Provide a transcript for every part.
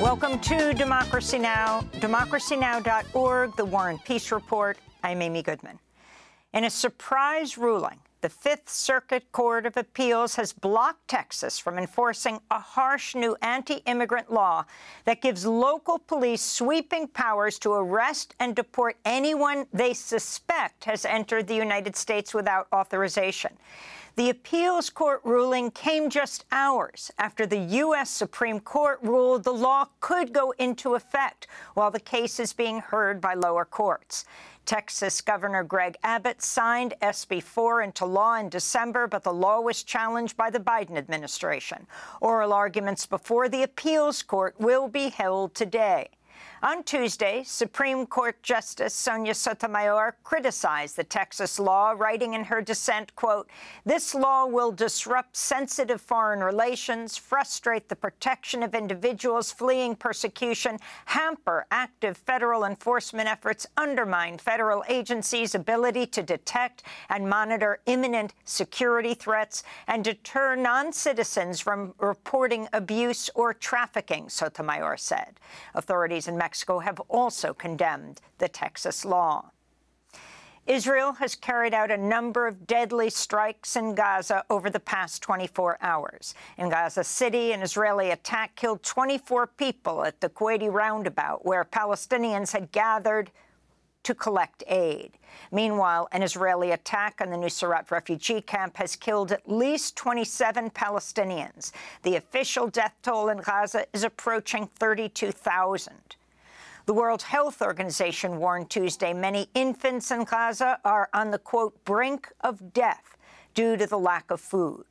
Welcome to Democracy Now!, democracynow.org, The War and Peace Report. I'm Amy Goodman. In a surprise ruling, the Fifth Circuit Court of Appeals has blocked Texas from enforcing a harsh new anti-immigrant law that gives local police sweeping powers to arrest and deport anyone they suspect has entered the United States without authorization. The appeals court ruling came just hours after the U.S. Supreme Court ruled the law could go into effect while the case is being heard by lower courts. Texas Governor Greg Abbott signed SB 4 into law in December, but the law was challenged by the Biden administration. Oral arguments before the appeals court will be held today. On Tuesday, Supreme Court Justice Sonia Sotomayor criticized the Texas law, writing in her dissent, quote, "This law will disrupt sensitive foreign relations, frustrate the protection of individuals fleeing persecution, hamper active federal enforcement efforts, undermine federal agencies' ability to detect and monitor imminent security threats, and deter non-citizens from reporting abuse or trafficking," Sotomayor said. Authorities in Mexico have also condemned the Texas law. Israel has carried out a number of deadly strikes in Gaza over the past 24 hours. In Gaza City, an Israeli attack killed 24 people at the Kuwaiti roundabout, where Palestinians had gathered to collect aid. Meanwhile, an Israeli attack on the Nuseirat refugee camp has killed at least 27 Palestinians. The official death toll in Gaza is approaching 32,000. The World Health Organization warned Tuesday many infants in Gaza are on the, quote, brink of death due to the lack of food.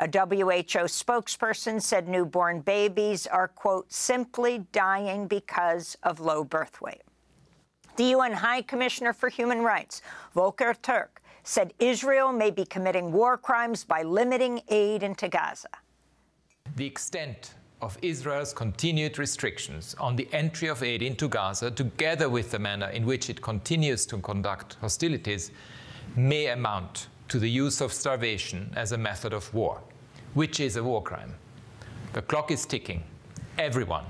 A WHO spokesperson said newborn babies are, quote, simply dying because of low birth weight. The UN High Commissioner for Human Rights, Volker Turk, said Israel may be committing war crimes by limiting aid into Gaza. The extent of Israel's continued restrictions on the entry of aid into Gaza, together with the manner in which it continues to conduct hostilities, may amount to the use of starvation as a method of war, which is a war crime. The clock is ticking. Everyone,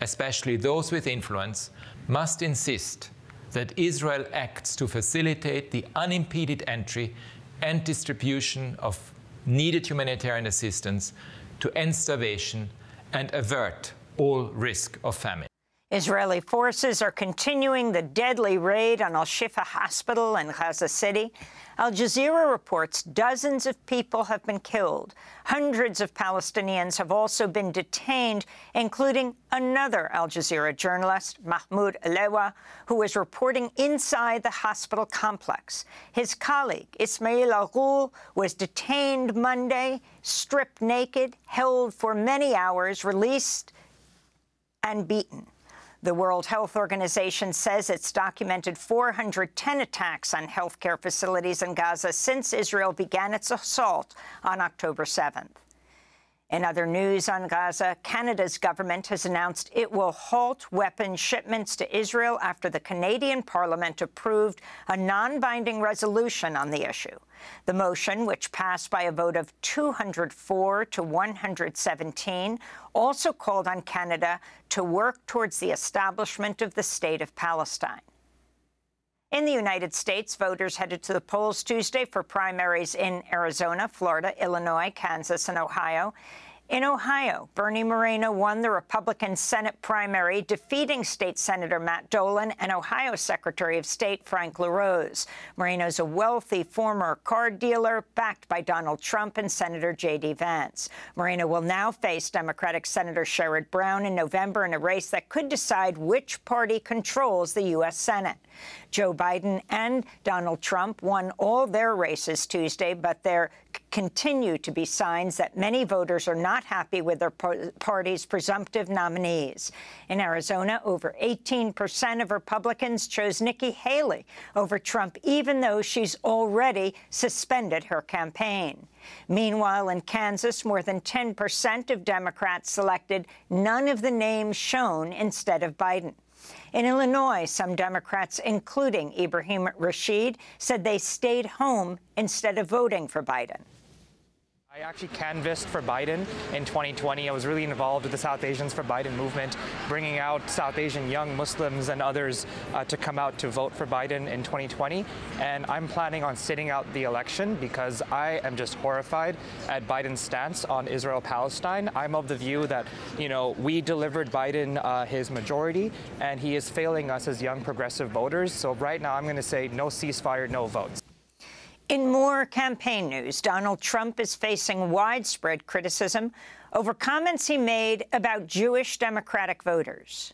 especially those with influence, must insist that Israel acts to facilitate the unimpeded entry and distribution of needed humanitarian assistance to end starvation and avert all risk of famine. Israeli forces are continuing the deadly raid on Al-Shifa Hospital in Gaza City. Al Jazeera reports dozens of people have been killed. Hundreds of Palestinians have also been detained, including another Al Jazeera journalist, Mahmoud Alewa, who was reporting inside the hospital complex. His colleague, Ismail Al-Ghul, was detained Monday, stripped naked, held for many hours, released and beaten. The World Health Organization says it's documented 410 attacks on healthcare facilities in Gaza since Israel began its assault on October 7th. In other news on Gaza, Canada's government has announced it will halt weapons shipments to Israel after the Canadian Parliament approved a non-binding resolution on the issue. The motion, which passed by a vote of 204 to 117, also called on Canada to work towards the establishment of the State of Palestine. In the United States, voters headed to the polls Tuesday for primaries in Arizona, Florida, Illinois, Kansas and Ohio. In Ohio, Bernie Moreno won the Republican Senate primary, defeating State Senator Matt Dolan and Ohio Secretary of State Frank LaRose. Moreno's a wealthy former car dealer, backed by Donald Trump and Senator J.D. Vance. Moreno will now face Democratic Senator Sherrod Brown in November in a race that could decide which party controls the U.S. Senate. Joe Biden and Donald Trump won all their races Tuesday, but there continue to be signs that many voters are not happy with their party's presumptive nominees. In Arizona, over 18% of Republicans chose Nikki Haley over Trump, even though she's already suspended her campaign. Meanwhile, in Kansas, more than 10% of Democrats selected none of the names shown instead of Biden. In Illinois, some Democrats, including Ibrahim Rashid, said they stayed home instead of voting for Biden. I actually canvassed for Biden in 2020. I was really involved with the South Asians for Biden movement, bringing out South Asian young Muslims and others to come out to vote for Biden in 2020. And I'm planning on sitting out the election because I am just horrified at Biden's stance on Israel-Palestine. I'm of the view that, you know, we delivered Biden his majority, and he is failing us as young progressive voters. So right now I'm going to say no ceasefire, no votes. In more campaign news, Donald Trump is facing widespread criticism over comments he made about Jewish Democratic voters.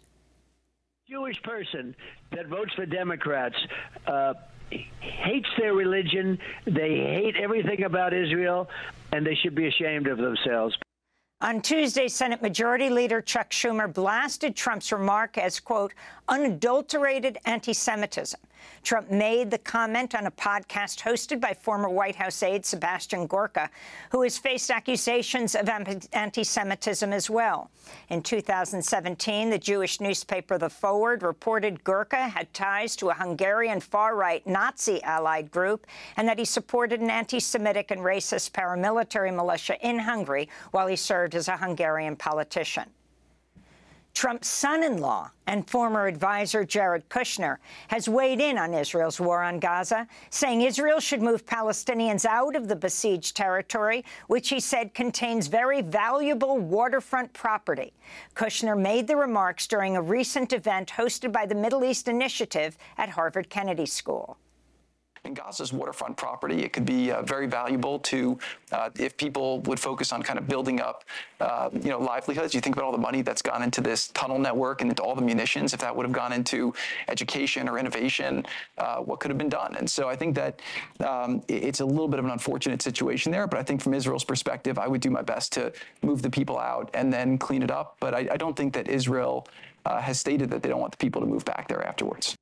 Jewish person that votes for Democrats hates their religion, they hate everything about Israel, and they should be ashamed of themselves. On Tuesday, Senate Majority Leader Chuck Schumer blasted Trump's remark as, quote, unadulterated anti-Semitism. Trump made the comment on a podcast hosted by former White House aide Sebastian Gorka, who has faced accusations of anti-Semitism as well. In 2017, the Jewish newspaper The Forward reported Gorka had ties to a Hungarian far-right Nazi allied group and that he supported an anti-Semitic and racist paramilitary militia in Hungary while he served as a Hungarian politician. Trump's son-in-law and former advisor Jared Kushner has weighed in on Israel's war on Gaza, saying Israel should move Palestinians out of the besieged territory, which he said contains very valuable waterfront property. Kushner made the remarks during a recent event hosted by the Middle East Initiative at Harvard Kennedy School. And Gaza's waterfront property, it could be very valuable to if people would focus on kind of building up, you know, livelihoods. You think about all the money that's gone into this tunnel network and into all the munitions. If that would have gone into education or innovation, what could have been done? And so I think that it's a little bit of an unfortunate situation there. But I think from Israel's perspective, I would do my best to move the people out and then clean it up. But I don't think that Israel has stated that they don't want the people to move back there afterwards.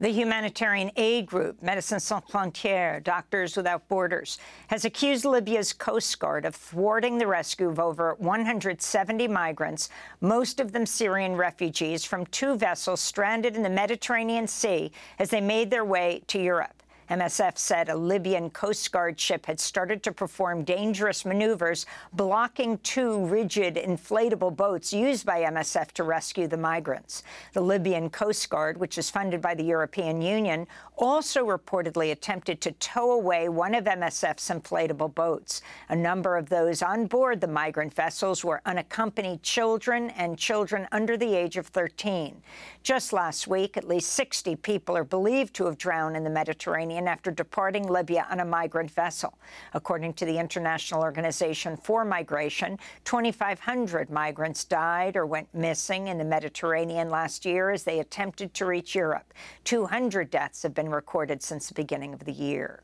The humanitarian aid group Médecins Sans Frontières, Doctors Without Borders, has accused Libya's Coast Guard of thwarting the rescue of over 170 migrants, most of them Syrian refugees, from two vessels stranded in the Mediterranean Sea as they made their way to Europe. MSF said a Libyan Coast Guard ship had started to perform dangerous maneuvers, blocking two rigid, inflatable boats used by MSF to rescue the migrants. The Libyan Coast Guard, which is funded by the European Union, also reportedly attempted to tow away one of MSF's inflatable boats. A number of those on board the migrant vessels were unaccompanied children and children under the age of 13. Just last week, at least 60 people are believed to have drowned in the Mediterranean after departing Libya on a migrant vessel. According to the International Organization for Migration, 2,500 migrants died or went missing in the Mediterranean last year as they attempted to reach Europe. 200 deaths have been recorded since the beginning of the year.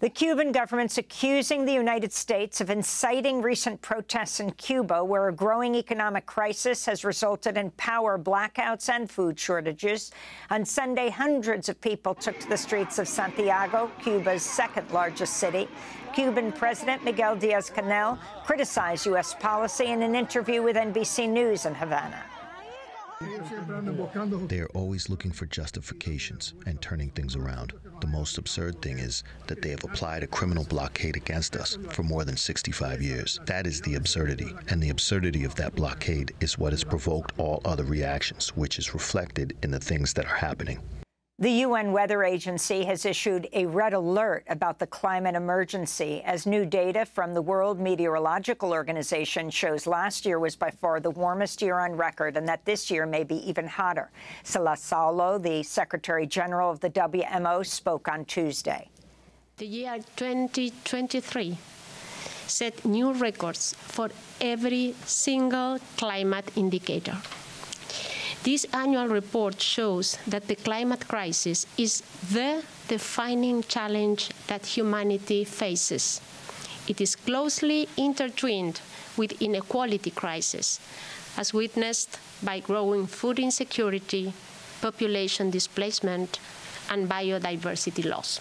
The Cuban government's accusing the United States of inciting recent protests in Cuba, where a growing economic crisis has resulted in power blackouts and food shortages. On Sunday, hundreds of people took to the streets of Santiago, Cuba's second-largest city. Cuban President Miguel Diaz-Canel criticized U.S. policy in an interview with NBC News in Havana. They are always looking for justifications and turning things around. The most absurd thing is that they have applied a criminal blockade against us for more than 65 years. That is the absurdity, and the absurdity of that blockade is what has provoked all other reactions, which is reflected in the things that are happening. The UN Weather Agency has issued a red alert about the climate emergency, as new data from the World Meteorological Organization shows last year was by far the warmest year on record and that this year may be even hotter. Salazar, the Secretary General of the WMO, spoke on Tuesday. The year 2023 set new records for every single climate indicator. This annual report shows that the climate crisis is the defining challenge that humanity faces. It is closely intertwined with inequality crisis, as witnessed by growing food insecurity, population displacement, and biodiversity loss.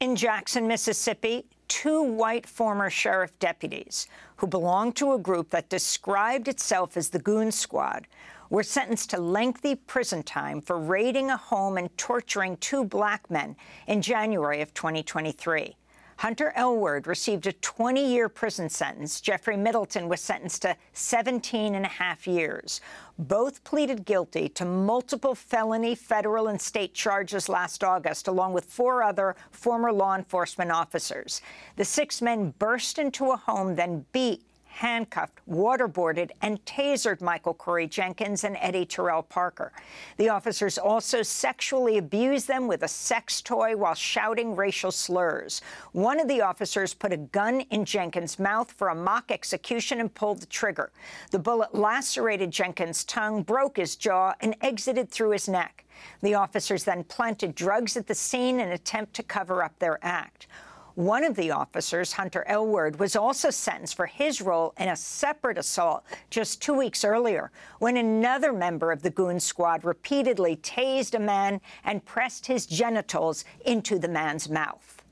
In Jackson, Mississippi, two white former sheriff deputies who belonged to a group that described itself as the Goon Squad were sentenced to lengthy prison time for raiding a home and torturing two black men in January of 2023. Hunter Elward received a 20-year prison sentence. Jeffrey Middleton was sentenced to 17 and a half years. Both pleaded guilty to multiple felony federal and state charges last August, along with 4 other former law enforcement officers. The 6 men burst into a home, then beat, handcuffed, waterboarded, and tasered Michael Corey Jenkins and Eddie Terrell Parker. The officers also sexually abused them with a sex toy while shouting racial slurs. One of the officers put a gun in Jenkins' mouth for a mock execution and pulled the trigger. The bullet lacerated Jenkins' tongue, broke his jaw, and exited through his neck. The officers then planted drugs at the scene in an attempt to cover up their act. One of the officers, Hunter Elward, was also sentenced for his role in a separate assault just 2 weeks earlier, when another member of the goon squad repeatedly tased a man and pressed his genitals into the man's mouth.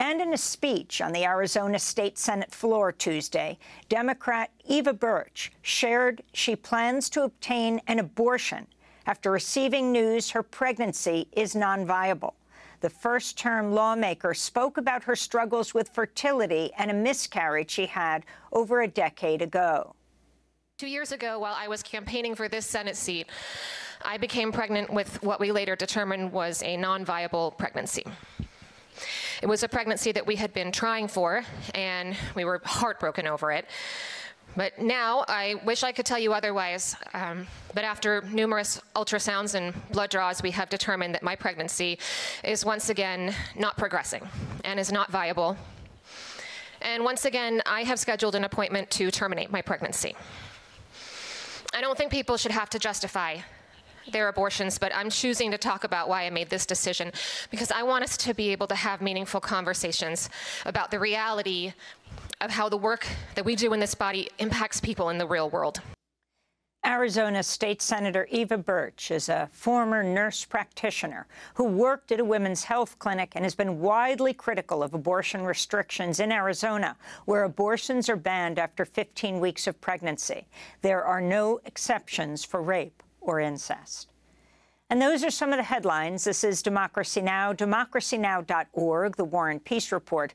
And in a speech on the Arizona State Senate floor Tuesday, Democrat Eva Burch shared she plans to obtain an abortion after receiving news her pregnancy is non-viable. The first-term lawmaker spoke about her struggles with fertility and a miscarriage she had over a decade ago. 2 years ago, while I was campaigning for this Senate seat, I became pregnant with what we later determined was a non-viable pregnancy. It was a pregnancy that we had been trying for, and we were heartbroken over it. But now, I wish I could tell you otherwise, but after numerous ultrasounds and blood draws, we have determined that my pregnancy is once again not progressing and is not viable. And once again, I have scheduled an appointment to terminate my pregnancy. I don't think people should have to justify their abortions, but I'm choosing to talk about why I made this decision, because I want us to be able to have meaningful conversations about the reality of how the work that we do in this body impacts people in the real world. Arizona State Senator Eva Burch is a former nurse practitioner who worked at a women's health clinic and has been widely critical of abortion restrictions in Arizona, where abortions are banned after 15 weeks of pregnancy. There are no exceptions for rape or incest. And those are some of the headlines. This is Democracy Now!, democracynow.org, The War and Peace Report.